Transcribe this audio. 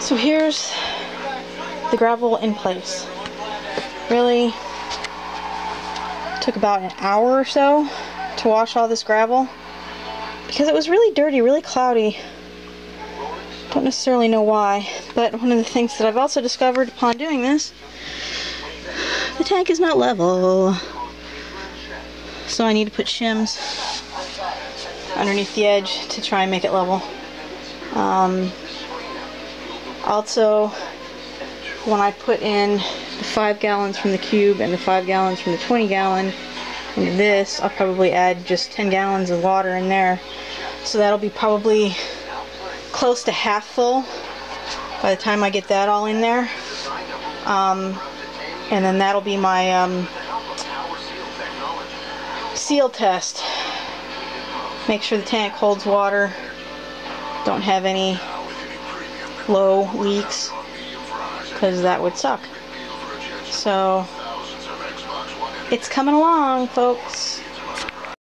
So here's the gravel in place. Really took about an hour or so to wash all this gravel because it was really dirty, really cloudy. Don't necessarily know why, but one of the things that I've also discovered upon doing this, the tank is not level. So I need to put shims underneath the edge to try and make it level. Also, when I put in the 5 gallons from the cube and the 5 gallons from the 20 gallon into this, I'll probably add just 10 gallons of water in there. So that'll be probably close to half full by the time I get that all in there. And then that'll be my seal test. Make sure the tank holds water, don't have any low leaks, because that would suck. So it's coming along, folks.